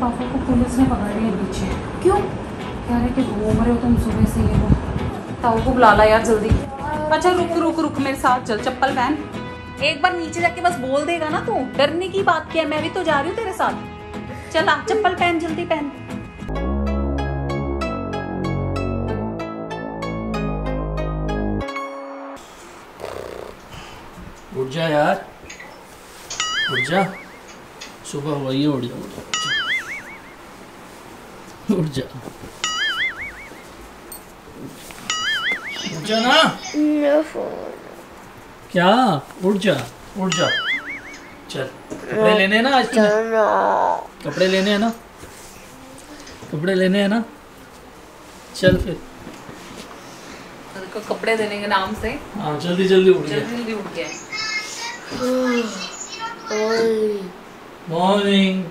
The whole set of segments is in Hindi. पापा को पुलिस ने पकड़ लिया पीछे। क्यों? कह रहे कि घूम रहे हो तुम सुबह से ये वो। ताऊ को बुला ला यार जल्दी। अच्छा रुक रुक रुक मेरे साथ चल, चप्पल पहन। एक बार नीचे जाके बस बोल देगा ना तू, डरने की बात क्या है, मैं भी तो जा रही हूँ तेरे साथ। चल आप चप्पल पहन, जल्दी पहन। उठ जा यार, उठ जा, सुबह हो गई है, उठ जा, उठ जा, उठ जा ना। क्या उठ जा, उठ जा, चल कपड़े लेने हैं ना आज, कपड़े लेने हैं ना, कपड़े लेने हैं ना, चल फिर कपड़े देने के नाम से। हाँ जल्दी जल्दी उठ गया, जल्दी उठ गया। मॉर्निंग।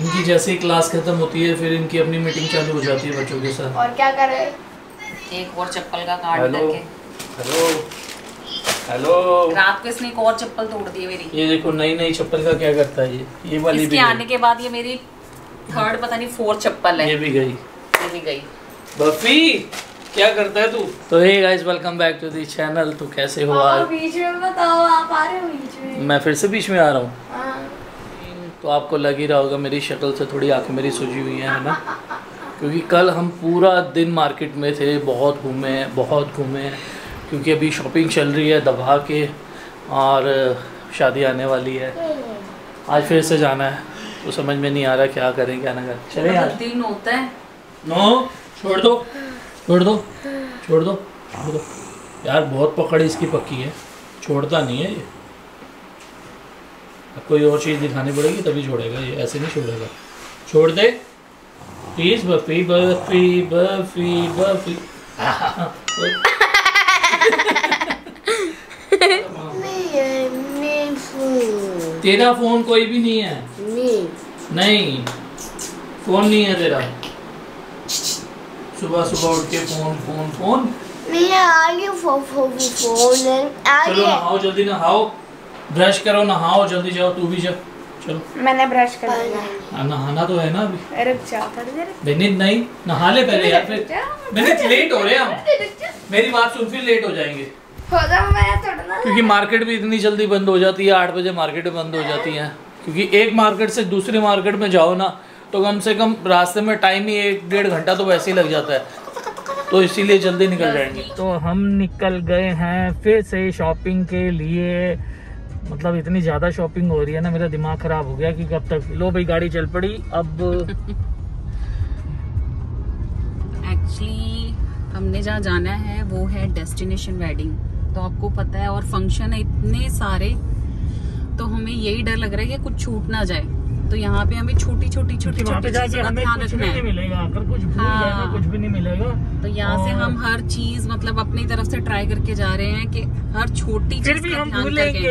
इनकी जैसे ही क्लास खत्म होती है फिर इनकी अपनी मीटिंग चालू हो जाती है बच्चों के साथ। और क्या कर रहे? एक और चप्पल का काट करके। हेलो हेलो, रात को इसने एक और चप्पल तोड़ दी है मेरी। ये देखो नई नई चप्पल का क्या करता है ये वाली इसके भी आने के बाद ये मेरी थर्ड पता नहीं फोर्थ चप्पल है। ये भी गई, ये भी गई। बफी क्या करता है तू? तो hey guys welcome back to the channel. तो कैसे हो आप? बीच में बताओ, आप आ रहे हो बीच में? मैं फिर से बीच में आ रहा हूँ। तो आपको लग ही रहा होगा मेरी शक्ल से थोड़ी आंखें मेरी सूजी हुई है ना, क्योंकि कल हम पूरा दिन मार्केट में थे, बहुत घूमे, बहुत घूमे, क्योंकि अभी शॉपिंग चल रही है दबा के और शादी आने वाली है। आज फिर से जाना है तो समझ में नहीं आ रहा क्या करें क्या ना करें। चले यार, दिन होता है। नो छोड़ दो छोड़ दो छोड़ दो छोड़ दो यार, बहुत पकड़ इसकी पक्की है, छोड़ता नहीं है ये। अब कोई और चीज़ दिखानी पड़ेगी तभी छोड़ेगा ये, ऐसे नहीं छोड़ेगा। छोड़ दे please. Buffy Buffy Buffy Buffy तेरा फोन कोई भी नहीं है, नहीं फोन नहीं है तेरा। सुबह सुबह उठ के फोन फोन फोन चलो नहाओ जल्दी, नहाओ, ब्रश करो, नहाओ जल्दी, जाओ तू भी जा। चलो मैंने ब्रश कर लिया, नहाना तो है ना अभी। रुक जा थोड़ी देर, बेनित नहीं नहा ले पहले यार, फिर बेनित लेट हो रहे हैं हम, मेरी बात सुन, फिर लेट हो जाएंगे। क्योंकि मार्केट भी इतनी जल्दी बंद हो जाती है, 8 बजे मार्केट बंद हो जाती है, क्योंकि एक मार्केट से दूसरे मार्केट में जाओ ना तो कम से कम रास्ते में टाइम ही 1-1.5 घंटा तो वैसे ही लग जाता है, तो इसीलिए जल्दी निकल जाएंगे। तो हम निकल गए हैं फिर से शॉपिंग के लिए, मतलब इतनी ज़्यादा शॉपिंग हो रही है ना, मेरा दिमाग खराब हो गया कि कब तक। लो भाई गाड़ी चल पड़ी अब। एक्चुअली हमने जहाँ जाना है वो है डेस्टिनेशन वेडिंग, तो आपको पता है, और फंक्शन है इतने सारे, तो हमें यही डर लग रहा है कि कुछ छूट ना जाए। तो यहाँ पे हमें छोटी छोटी छोटी छोटी चीजों का ध्यान रखना है, कुछ भी नहीं मिलेगा। तो यहाँ से हम हर चीज मतलब अपनी तरफ से ट्राई करके जा रहे हैं कि हर छोटी चीज का ध्यान रखें।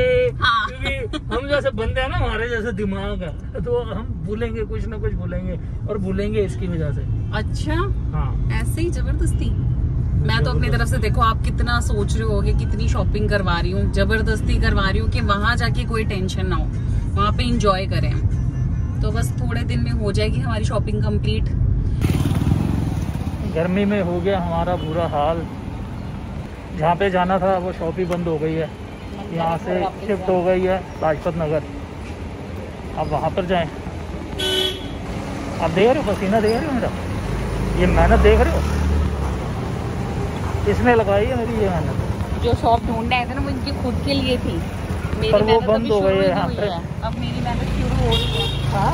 हम जैसे बंदे हैं ना, हमारे जैसे दिमाग है, तो हम भूलेंगे, कुछ ना कुछ भूलेंगे, और भूलेंगे इसकी वजह से। अच्छा हाँ, ऐसे ही जबरदस्ती। मैं तो अपनी तरफ से, देखो आप कितना सोच रहे होगे, कितनी शॉपिंग करवा रही हूँ, जबरदस्ती करवा रही हूँ कि वहाँ जाके कोई टेंशन ना हो, वहाँ पे इंजॉय करें। तो बस थोड़े दिन में हो जाएगी हमारी शॉपिंग कंप्लीट। गर्मी में हो गया हमारा बुरा हाल, जहाँ पे जाना था वो शॉप ही बंद हो गई है, यहाँ से शिफ्ट हो गई है लाजपत नगर, अब वहाँ पर जाएँ। आप देख रहे हो पसीना, देख रहे हो मेरा ये मेहनत, देख रहे हो इसने लगाई है मेरी ये मेहनत। जो शॉप ढूंढने आए थे ना, मुझे खुद के लिए थी, मेरी मेहनत बंद हो गई है, अब मेरी मेहनत शुरू हो रही है। हाँ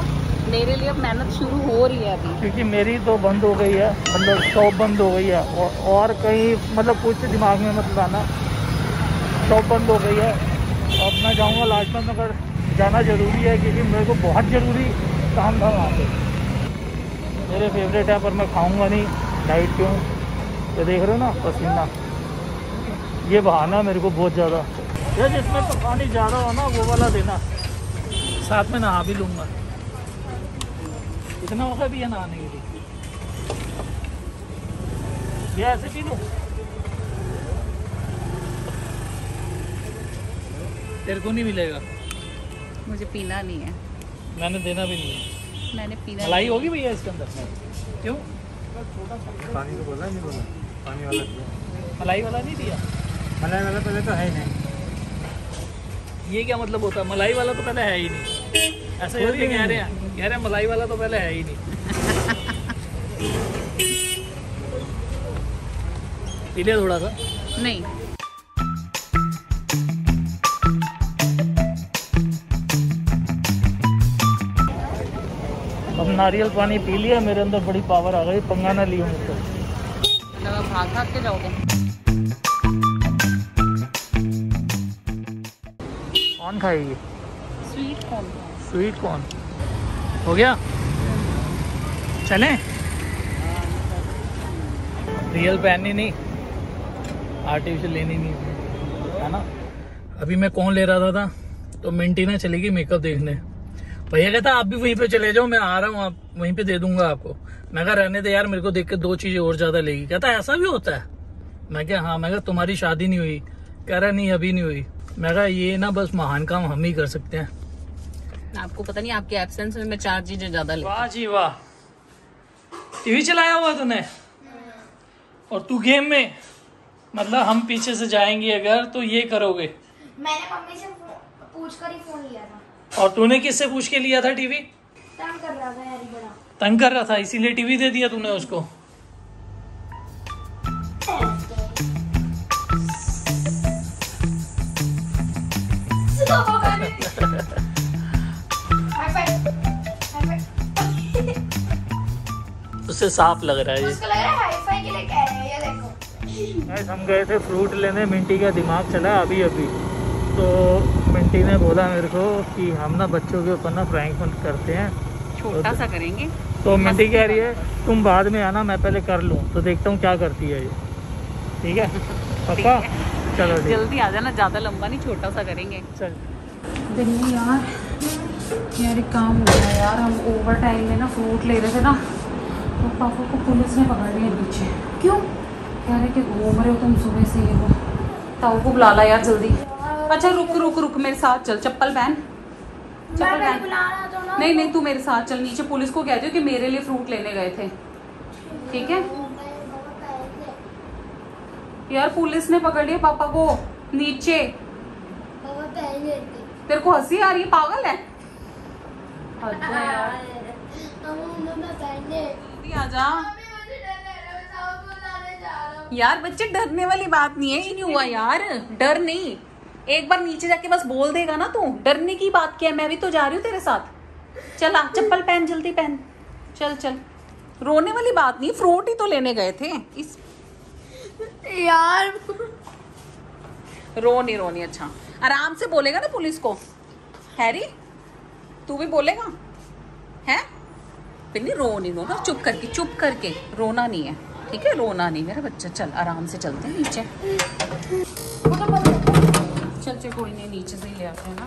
मेरे लिए अब मेहनत शुरू हो रही है अभी, क्योंकि मेरी तो बंद हो गई है, मतलब शॉप बंद हो गई है। और कहीं मतलब कुछ दिमाग में मत लाना, शॉप बंद हो गई है। अब मैं जाऊँगा लाजपत नगर, जाना ज़रूरी है क्योंकि मेरे को बहुत ज़रूरी काम था वहाँ पे, मेरे फेवरेट है, पर मैं खाऊँगा नहीं डाइट क्यों, ये देख रहे हो ना पसीना, ये बहाना मेरे को बहुत ज़्यादा यार, जिसमें तो पानी ज़्यादा हो ना वो वाला देना, साथ में नहा भी लूँगा, इतना मौका भी है नहाने के लिए। ये ऐसे पी लूँ, तेरे को नहीं मिलेगा, मुझे पीना नहीं है। मैंने देना भी नहीं है, मैंने पीना। मलाई होगी भैया इसके अंदर? क्यों? पानी तो बोला नहीं, बोला पानी वाला दिया, मलाई वाला नहीं दिया। मलाई वाला पहले तो है ही नहीं। ये क्या मतलब होता है मलाई वाला तो पहले है ही नहीं? ऐसा ही कह रहे हैं, कह रहे हैं मलाई वाला तो पहले है ही नहीं। पी लिया थोड़ा सा? नहीं। अब नारियल पानी पी लिया, मेरे अंदर बड़ी पावर आ गई, पंगा ना लियो मुझसे। भाग भाग के जाओगे। कौन खाएगी? Sweet corn. स्वीट कॉर्न हो गया? चले? रियल पहननी नहीं, आर्टिफिशियल लेनी नहीं है ना। अभी मैं कौन ले रहा था तो मिंटी ना चली गई मेकअप देखने। भैया कहता आप भी वहीं पे चले जाओ, मैं आ रहा हूँ, आप वहीं पे दे दूंगा आपको। मैं कहा रहने दे यार, मेरे को देख के दो चीजें और ज्यादा लेगी। कहता ऐसा भी होता है? मैं कहा हाँ। मैं कहा तुम्हारी शादी नहीं हुई? कह रहा नहीं अभी नहीं हुई। मैं कहा ये ना बस महान काम हम ही कर सकते हैं। आपको पता नहीं आपके एब्सेंस में मैं चार चीजें ज्यादा ले। वाह जी वाह, टीवी चलाया हुआ तूने और तू गेम में। मतलब हम पीछे से जाएंगे अगर तो ये करोगे। मैंने मम्मी से पूछ कर ही फोन लिया था। और तूने किससे पूछ के लिया था टीवी? तंग कर रहा था यार, बड़ा तंग कर रहा था, इसीलिए टीवी दे दिया तूने उसको। उससे साफ लग रहा है, उसको लग रहा है हाईफाई के लिए कह रहे हैं। ये देखो गाइस, हम गए थे फ्रूट लेने, मिंटी का दिमाग चला अभी अभी। तो मिंटी ने बोला मेरे को कि हम ना बच्चों के ऊपर ना प्रैंक करते हैं, छोटा सा करेंगे। तो मिंटी कह रही है तुम बाद में आना, मैं पहले कर लूँ, तो देखता हूँ क्या करती है ये। ठीक है पक्का? चलो जल्दी आ जाना, ज़्यादा लंबा नहीं, छोटा सा करेंगे। चल दिल्ली यार एक काम हो गया यार, हम ओवर टाइम में ना फ्रूट ले रहे थे ना, तो पापा को पुलिस ने पकड़ लिया पीछे। क्यों? कह रहे कि घूम रहे हो तुम सुबह से, ये वो ताऊ को बुला ला यार जल्दी। अच्छा रुक रुक रुक, मेरे साथ चल, चप्पल पहन, चप्पल पहन। नहीं नहीं तू मेरे साथ चल नीचे, पुलिस को कह दियो कि मेरे लिए फ्रूट लेने गए थे। ठीक है यार, पुलिस ने पकड़ लिया पापा को नीचे। तेरे को हंसी आ रही है? पागल है यार। बच्चे डरने वाली बात नहीं है, ही नहीं हुआ यार, डर नहीं। एक बार नीचे जाके बस बोल देगा ना तू, डरने की बात क्या है, मैं भी तो जा रही हूँ तेरे साथ। चला चप्पल पहन, जल्दी पहन, चल चल। रोने वाली बात नहीं, फ्रूट ही तो लेने गए थे। इस यार रोने रोने, अच्छा आराम से बोलेगा ना पुलिस को। हैरी तू भी बोलेगा है? पिन्नी रो नहीं, रोना चुप करके, चुप करके रोना नहीं है, ठीक है? रोना नहीं मेरा बच्चा, चल आराम से चलते हैं नीचे। चल चल कोई नहीं, नीचे से ही ले आते हैं ना।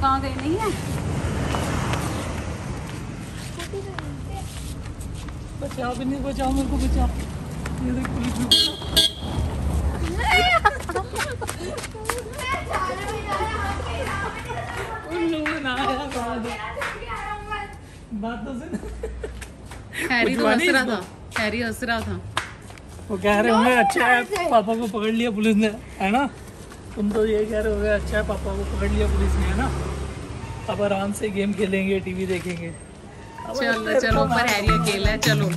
कहाँ गए? नहीं है बचाओ, भी नहीं बचाओ मेरे को, बचाओ। ये देख हैरी हंस रहा था, वो कह रहे होंगे अच्छा है पापा को पकड़ लिया पुलिस ने, है ना? तुम तो ये कह रहे होगे अच्छा है पापा को पकड़ लिया पुलिस ने, है ना? अब आराम से गेम खेलेंगे, टीवी देखेंगे। चलो चलो पर हैरी अकेला है, चलो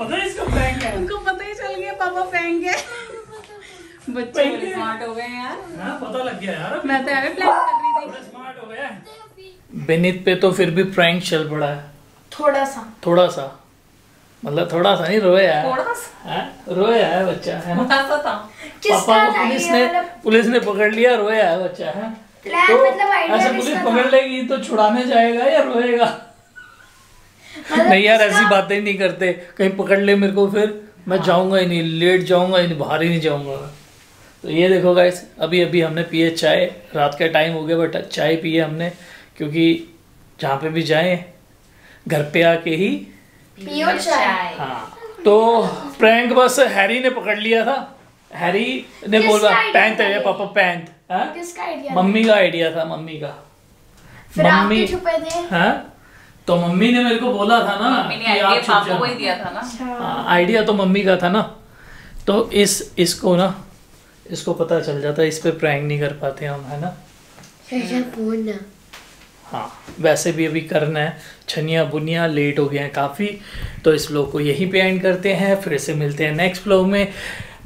पता है इसको फेंक है, उनको पता ही चल गया पापा फेंक है। बच्चे स्मार्ट हो गए यार। हां पता लग गया यार, मैं तो ऐसे प्लान कर रही थी। स्मार्ट हो गया। बेनित पे तो फिर भी प्रैंक चल पड़ा है, थोड़ा सा, थोड़ा सा मतलब थोड़ा सा नहीं, रोया है, थोड़ा सा है, रोया है बच्चा, है ना? था पापा को पुलिस ने पकड़ लिया, रोया है बच्चा है। तो ऐसा पुलिस पकड़ लेगी तो छुड़ाने जाएगा या रोएगा? नहीं यार, ऐसी बातें ही नहीं करते। कहीं पकड़ ले मेरे को फिर मैं जाऊंगा ही नहीं, लेट जाऊंगा ही नहीं, बाहर ही नहीं जाऊंगा। तो ये देखो गाइस, अभी अभी हमने पिए चाय, रात का टाइम हो गया बट चाय पिए हमने, क्योंकि जहाँ पे भी जाए घर पे आके ही पियो चाय। हाँ, तो प्रैंक बस हैरी ने पकड़ लिया था। हैरी ने बोला पैंट है पापा, पैंट मम्मी का आइडिया था, मम्मी का। फिर मम्मी छुपे थे। हाँ, तो मम्मी ने मेरे को बोला था ना, पापा को ही दिया था ना आइडिया, तो मम्मी का था ना। तो इसको ना, इसको पता चल जाता है, इस पे प्रैंक नहीं कर पाते हम, है ना। हाँ, वैसे भी अभी करना है छनिया बुनिया, लेट हो गया है काफ़ी। तो इस व्लॉग को यहीं पे एंड करते हैं, फिर से मिलते हैं नेक्स्ट व्लॉग में।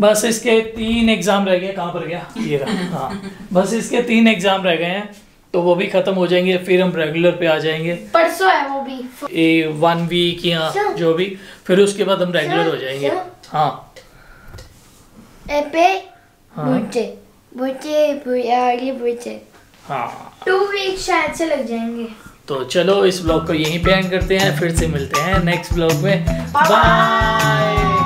बस इसके 3 एग्ज़ाम रह गए, कहाँ पर गया ये रहा। हाँ, बस इसके 3 एग्ज़ाम रह गए हैं, तो वो भी ख़त्म हो जाएंगे, फिर हम रेगुलर पे आ जाएंगे। परसों है वो भी, 1 वीक या जो भी, फिर उसके बाद हम रेगुलर हो जाएंगे। हाँ, 2 वीक शायद से लग जाएंगे। तो चलो इस ब्लॉग को यहीं पे एंड करते हैं, फिर से मिलते हैं नेक्स्ट ब्लॉग में। बाय।